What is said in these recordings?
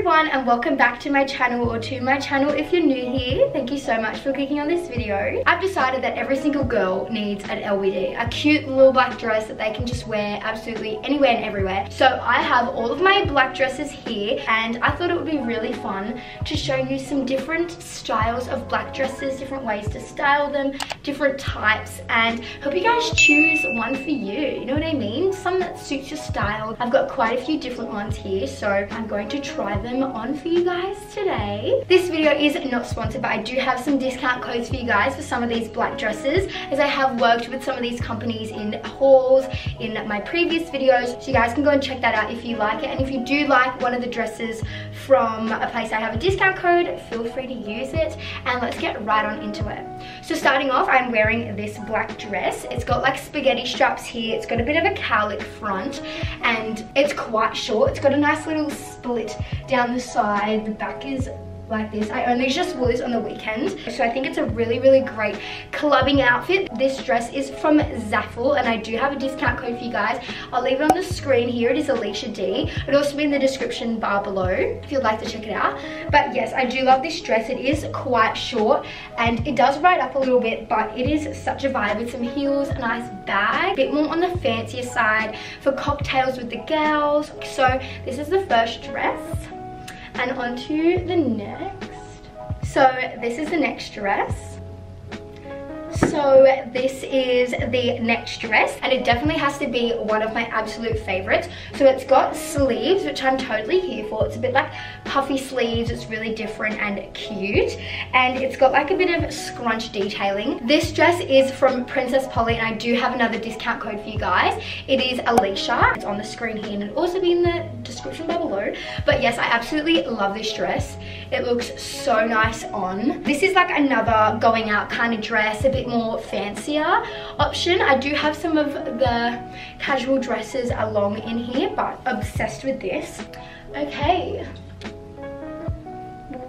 everyone and welcome back to my channel, or to my channel if you're new here. Thank you so much for clicking on this video. I've decided that every single girl needs an LBD, a cute little black dress that they can just wear absolutely anywhere and everywhere. So I have all of my black dresses here and I thought it would be really fun to show you some different styles of black dresses, different ways to style them, different types, and hope you guys choose one for you, you know what I mean? Some that suits your style. I've got quite a few different ones here, so I'm going to try them on for you guys today. This video is not sponsored, but I do have some discount codes for you guys for some of these black dresses, as I have worked with some of these companies in hauls in my previous videos, so you guys can go and check that out if you like it. And if you do like one of the dresses from a place I have a discount code, feel free to use it, and let's get right on into it. So starting off, I'm wearing this black dress. It's got like spaghetti straps here, it's got a bit of a cowlick front, and it's quite short. It's got a nice little split down the side. The back is like this. I only just wore this on the weekend, so I think it's a really great clubbing outfit. This dress is from Zaful and I do have a discount code for you guys. I'll leave it on the screen here. It is Alicia D. It'll also be in the description bar below if you'd like to check it out. But yes, I do love this dress. It is quite short and it does ride up a little bit, but it is such a vibe with some heels, a nice bag, a bit more on the fancier side for cocktails with the girls. So this is the first dress. And on to the next. So this is the next dress. So this is the next dress, and it definitely has to be one of my absolute favorites. So it's got sleeves, which I'm totally here for. It's a bit like puffy sleeves. It's really different and cute, and it's got like a bit of scrunch detailing. This dress is from Princess Polly and I do have another discount code for you guys. It is Alicia. It's on the screen here and it'll also be in the description bar below. But yes, I absolutely love this dress. It looks so nice on. This is like another going out kind of dress, a bit more fancier option. I do have some of the casual dresses along in here, but obsessed with this. Okay.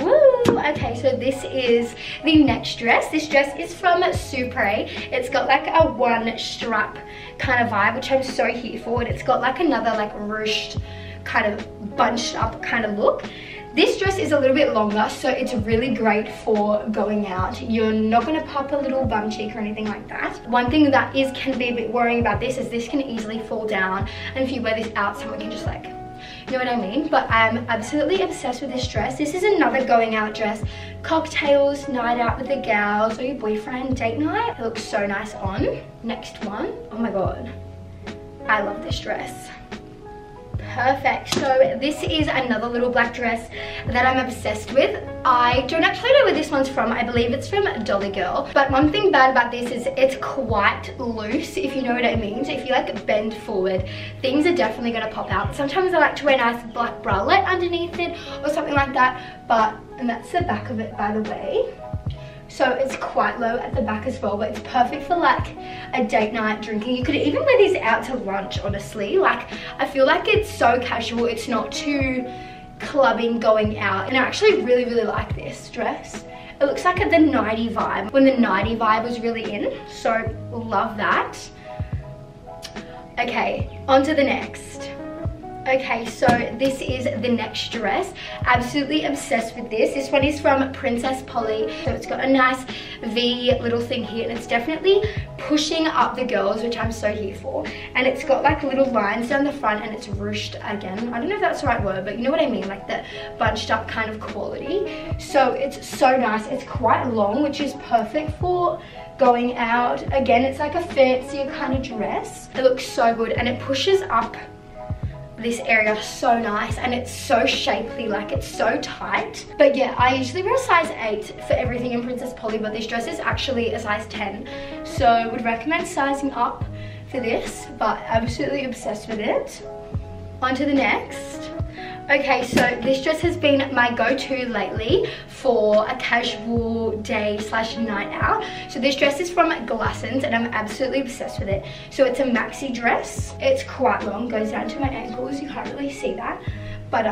Woo! Okay, so this is the next dress. This dress is from Supre. It's got like a one strap kind of vibe, which I'm so here for. And it's got like another like ruched kind of bunched up kind of look. This dress is a little bit longer, so it's really great for going out. You're not going to pop a little bum cheek or anything like that. One thing that can be a bit worrying about this is this can easily fall down, and if you wear this out, someone can just like, you know what I mean? But I'm absolutely obsessed with this dress. This is another going out dress. Cocktails, night out with the gals, or your boyfriend, date night. It looks so nice on. Next one. Oh my god. I love this dress. Perfect. So this is another little black dress that I'm obsessed with. I don't actually know where this one's from. I believe it's from Dolly Girl. But one thing bad about this is it's quite loose, if you know what I mean. So if you like bend forward, things are definitely going to pop out. Sometimes I like to wear a nice black bralette underneath it or something like that. But, and that's the back of it, by the way. So it's quite low at the back as well, but it's perfect for like a date night drinking. You could even wear these out to lunch, honestly. Like, I feel like it's so casual. It's not too clubbing going out. And I actually really like this dress. It looks like the 90s vibe, when the 90s vibe was really in. So love that. Okay, on to the next. Okay, so this is the next dress. Absolutely obsessed with this. This one is from Princess Polly. So it's got a nice V little thing here, and it's definitely pushing up the girls, which I'm so here for. And it's got like little lines down the front, and it's ruched again. I don't know if that's the right word, but you know what I mean, like the bunched up kind of quality. So it's so nice. It's quite long, which is perfect for going out. Again, it's like a fancier kind of dress. It looks so good, and it pushes up this area so nice, and it's so shapely, like it's so tight. But yeah, I usually wear a size 8 for everything in Princess Polly, but this dress is actually a size 10, so I would recommend sizing up for this, but absolutely obsessed with it. On to the next. Okay, so this dress has been my go-to lately for a casual day slash night out. So this dress is from Glassons and I'm absolutely obsessed with it. So it's a maxi dress. It's quite long, goes down to my ankles. You can't really see that, but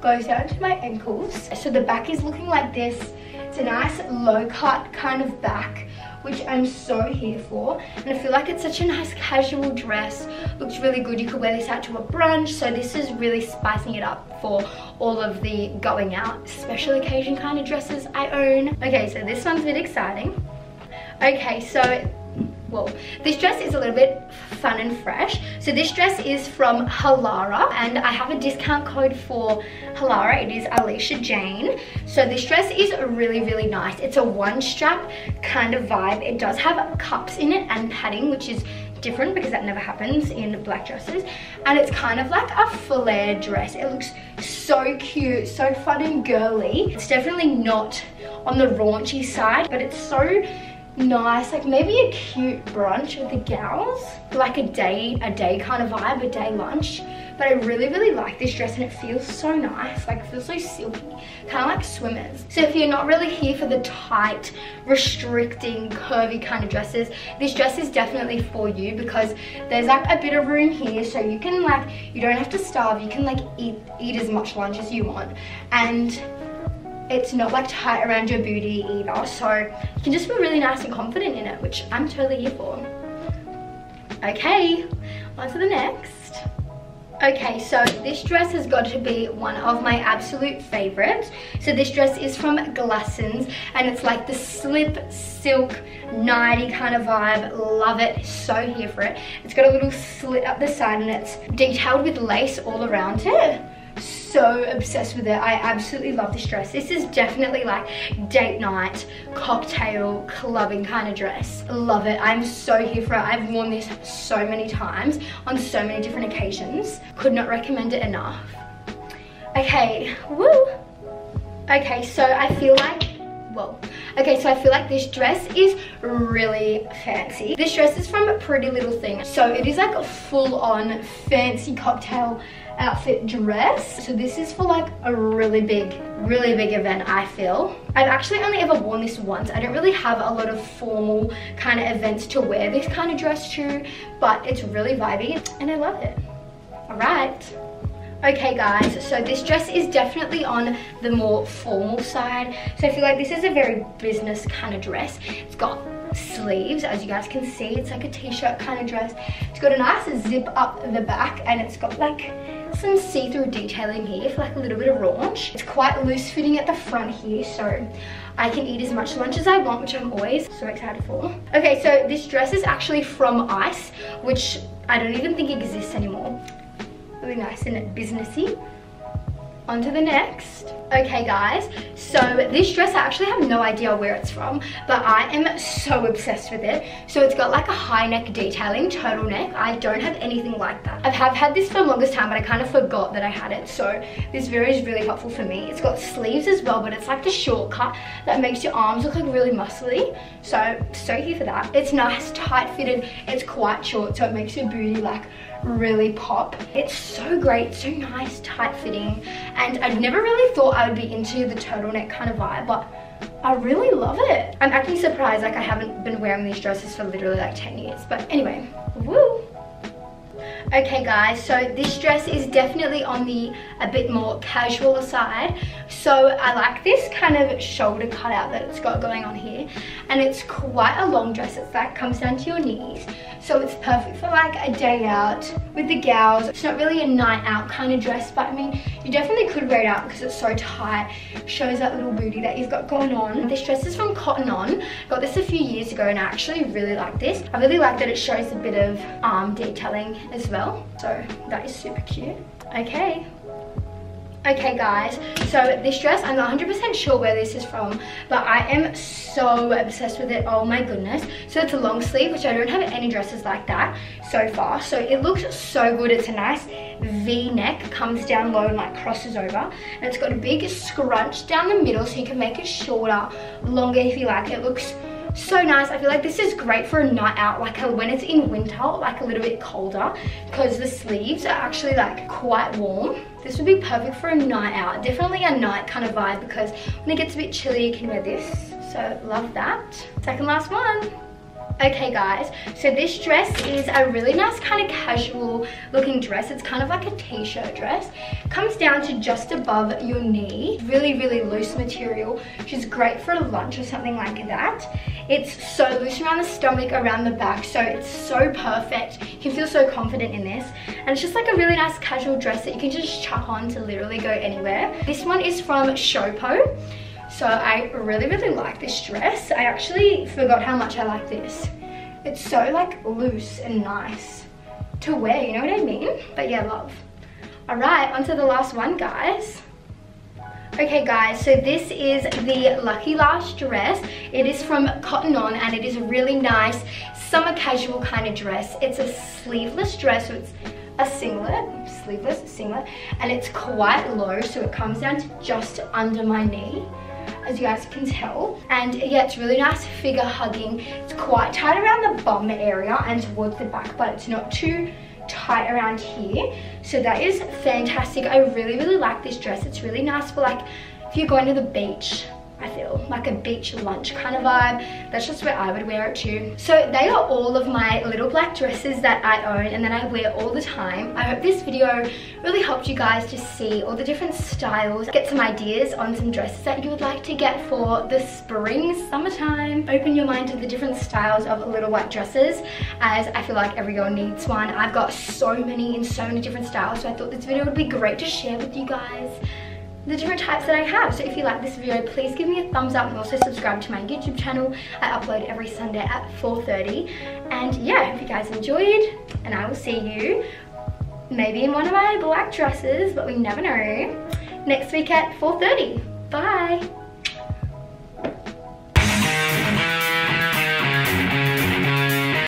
goes down to my ankles. So the back is looking like this. It's a nice low cut kind of back which I'm so here for. And I feel like it's such a nice casual dress, looks really good. You could wear this out to a brunch, so this is really spicing it up for all of the going out special occasion kind of dresses I own. Okay, so this one's a bit exciting. Okay, so well, this dress is a little bit fun and fresh. So this dress is from Halara, and I have a discount code for Halara. It is Alicia Jane. So this dress is really, really nice. It's a one strap kind of vibe. It does have cups in it and padding, which is different because that never happens in black dresses. And it's kind of like a flare dress. It looks so cute, so fun and girly. It's definitely not on the raunchy side, but it's so nice, like maybe a cute brunch with the gals, like a day kind of vibe, a day lunch. But I really, really like this dress, and it feels so nice, like it feels so silky, kind of like swimmers. So if you're not really here for the tight, restricting, curvy kind of dresses, this dress is definitely for you, because there's like a bit of room here, so you can like, you don't have to starve, you can like eat as much lunch as you want, and it's not like tight around your booty either, so you can just feel really nice and confident in it, which I'm totally here for. Okay, on to the next. Okay, so this dress has got to be one of my absolute favorites. So this dress is from Glassons, and it's like the slip silk nighty kind of vibe. Love it, so here for it. It's got a little slit up the side, and it's detailed with lace all around it. So obsessed with it. I absolutely love this dress. This is definitely like date night, cocktail, clubbing kind of dress. Love it. I'm so here for it. I've worn this so many times on so many different occasions. Could not recommend it enough. Okay, woo. Okay, so I feel like, well, okay, so I feel like this dress is really fancy. This dress is from Pretty Little Thing. So it is like a full-on fancy cocktail outfit dress. So this is for like a really big event, I feel. I've actually only ever worn this once. I don't really have a lot of formal kind of events to wear this kind of dress to, but it's really vibey and I love it. All right. Okay guys, so this dress is definitely on the more formal side. So I feel like this is a very business kind of dress. It's got sleeves, as you guys can see. It's like a t-shirt kind of dress. It's got a nice zip up the back, and it's got like some see-through detailing here for like a little bit of raunch. It's quite loose fitting at the front here, so I can eat as much lunch as I want, which I'm always so excited for. Okay, so this dress is actually from Ice, which I don't even think exists anymore. Really nice and businessy. On to the next. Okay guys, so this dress, I actually have no idea where it's from, but I am so obsessed with it. So it's got like a high neck detailing, turtleneck. I don't have anything like that. I have had this for the longest time, but I kind of forgot that I had it. So this video is really helpful for me. It's got sleeves as well, but it's like the shortcut that makes your arms look like really muscly. So here for that. It's nice, tight fitted. It's quite short, so it makes your booty like really pop. It's so great, so nice, tight fitting. And I've never really thought I would be into the turtleneck kind of vibe, but I really love it. I'm actually surprised, like I haven't been wearing these dresses for literally like 10 years, but anyway, woo. Okay guys, so this dress is definitely on the a bit more casual side. So I like this kind of shoulder cutout that it's got going on here, and it's quite a long dress. It's like comes down to your knees, so it's perfect for like a day out with the gals. It's not really a night out kind of dress, but I mean, you definitely could wear it out because it's so tight, shows that little booty that you've got going on. This dress is from Cotton On. Got this a few years ago, and I actually really like this. I really like that it shows a bit of arm detailing as well. So that is super cute. Okay guys, so this dress, I'm not 100% sure where this is from, but I am so obsessed with it. Oh my goodness. So it's a long sleeve, which I don't have any dresses like that so far, so it looks so good. It's a nice V-neck, comes down low and like crosses over, and it's got a big scrunch down the middle, so you can make it shorter, longer if you like. It looks so nice. I feel like this is great for a night out, like when it's in winter, like a little bit colder, because the sleeves are actually like quite warm. This would be perfect for a night out, definitely a night kind of vibe, because when it gets a bit chilly you can wear this. So love that. Second last one. Okay guys, so this dress is a really nice kind of casual looking dress. It's kind of like a t-shirt dress. Comes down to just above your knee. Really loose material, which is great for lunch or something like that. It's so loose around the stomach, around the back, so it's so perfect. You can feel so confident in this. And it's just like a really nice casual dress that you can just chuck on to literally go anywhere. This one is from Shopo. So I really like this dress. I actually forgot how much I like this. It's so like loose and nice to wear, you know what I mean? But yeah, love. All right, on to the last one, guys. Okay guys, so this is the Lucky Lash dress. It is from Cotton On and it is a really nice summer casual kind of dress. It's a sleeveless dress, so it's a singlet, sleeveless singlet, and it's quite low, so it comes down to just under my knee, as you guys can tell. And yeah, it's really nice figure hugging. It's quite tight around the bum area and towards the back, but it's not too tight around here. So that is fantastic. I really like this dress. It's really nice for like if you're going to the beach, I feel like a beach lunch kind of vibe. That's just where I would wear it to. So they are all of my little black dresses that I own and that I wear all the time. I hope this video really helped you guys to see all the different styles, get some ideas on some dresses that you would like to get for the spring, summertime. Open your mind to the different styles of little white dresses, as I feel like every girl needs one. I've got so many in so many different styles, so I thought this video would be great to share with you guys the different types that I have. So if you like this video, please give me a thumbs up and also subscribe to my YouTube channel. I upload every Sunday at 4:30. And yeah, I hope you guys enjoyed, and I will see you maybe in one of my black dresses, but we never know, next week at 4:30. Bye.